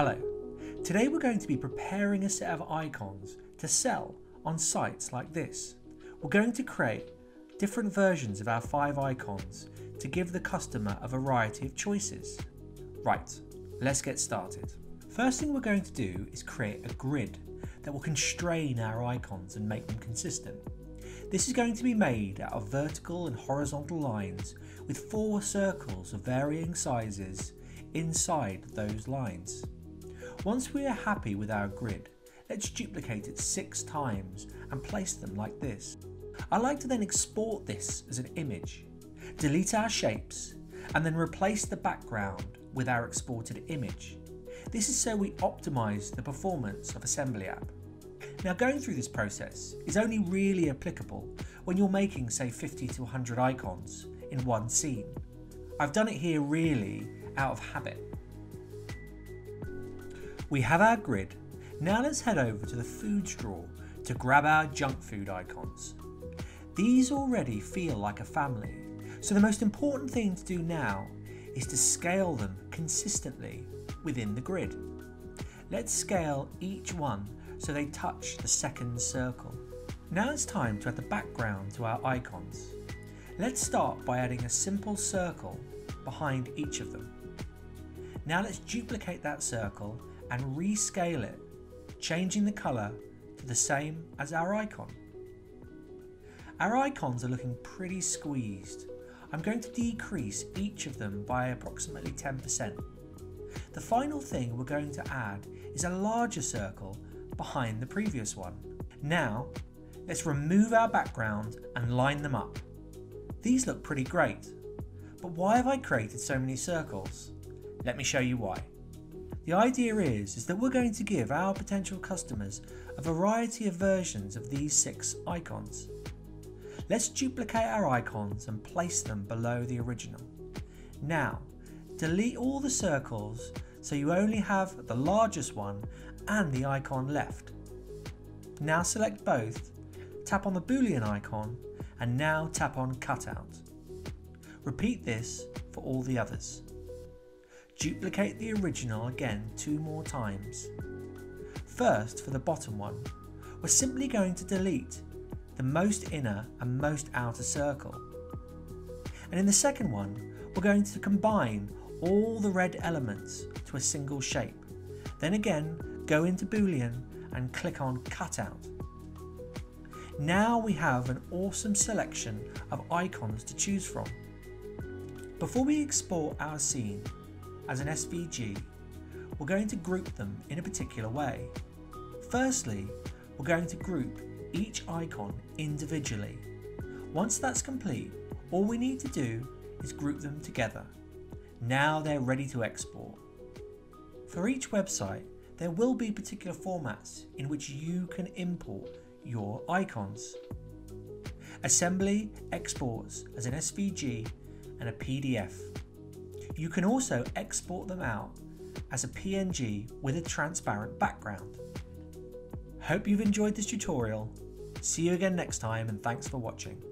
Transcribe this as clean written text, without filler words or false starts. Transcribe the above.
Hello, today we're going to be preparing a set of icons to sell on sites like this. We're going to create different versions of our 5 icons to give the customer a variety of choices. Right, let's get started. First thing we're going to do is create a grid that will constrain our icons and make them consistent. This is going to be made out of vertical and horizontal lines with 4 circles of varying sizes inside those lines. Once we are happy with our grid, let's duplicate it 6 times and place them like this. I like to then export this as an image, delete our shapes, and then replace the background with our exported image. This is so we optimise the performance of Assembly app. Now, going through this process is only really applicable when you're making, say, 50 to 100 icons in one scene. I've done it here really out of habit. We have our grid. Now let's head over to the foods drawer to grab our junk food icons. These already feel like a family, so the most important thing to do now is to scale them consistently within the grid. Let's scale each one so they touch the second circle. Now it's time to add the background to our icons. Let's start by adding a simple circle behind each of them. Now let's duplicate that circle and rescale it, changing the colour to the same as our icon. Our icons are looking pretty squeezed. I'm going to decrease each of them by approximately 10%. The final thing we're going to add is a larger circle behind the previous one. Now, let's remove our background and line them up. These look pretty great, but why have I created so many circles? Let me show you why. The idea is that we're going to give our potential customers a variety of versions of these 6 icons. Let's duplicate our icons and place them below the original. Now, delete all the circles so you only have the largest one and the icon left. Now select both, tap on the Boolean icon, and now tap on Cutout. Repeat this for all the others. Duplicate the original again 2 more times. First, for the bottom one, we're simply going to delete the most inner and most outer circle. And in the second one, we're going to combine all the red elements to a single shape. Then again, go into Boolean and click on Cutout. Now we have an awesome selection of icons to choose from. Before we export our scene as an SVG, we're going to group them in a particular way. Firstly, we're going to group each icon individually. Once that's complete, all we need to do is group them together. Now they're ready to export. For each website, there will be particular formats in which you can import your icons. Assembly exports as an SVG and a PDF. You can also export them out as a PNG with a transparent background. Hope you've enjoyed this tutorial. See you again next time, and thanks for watching.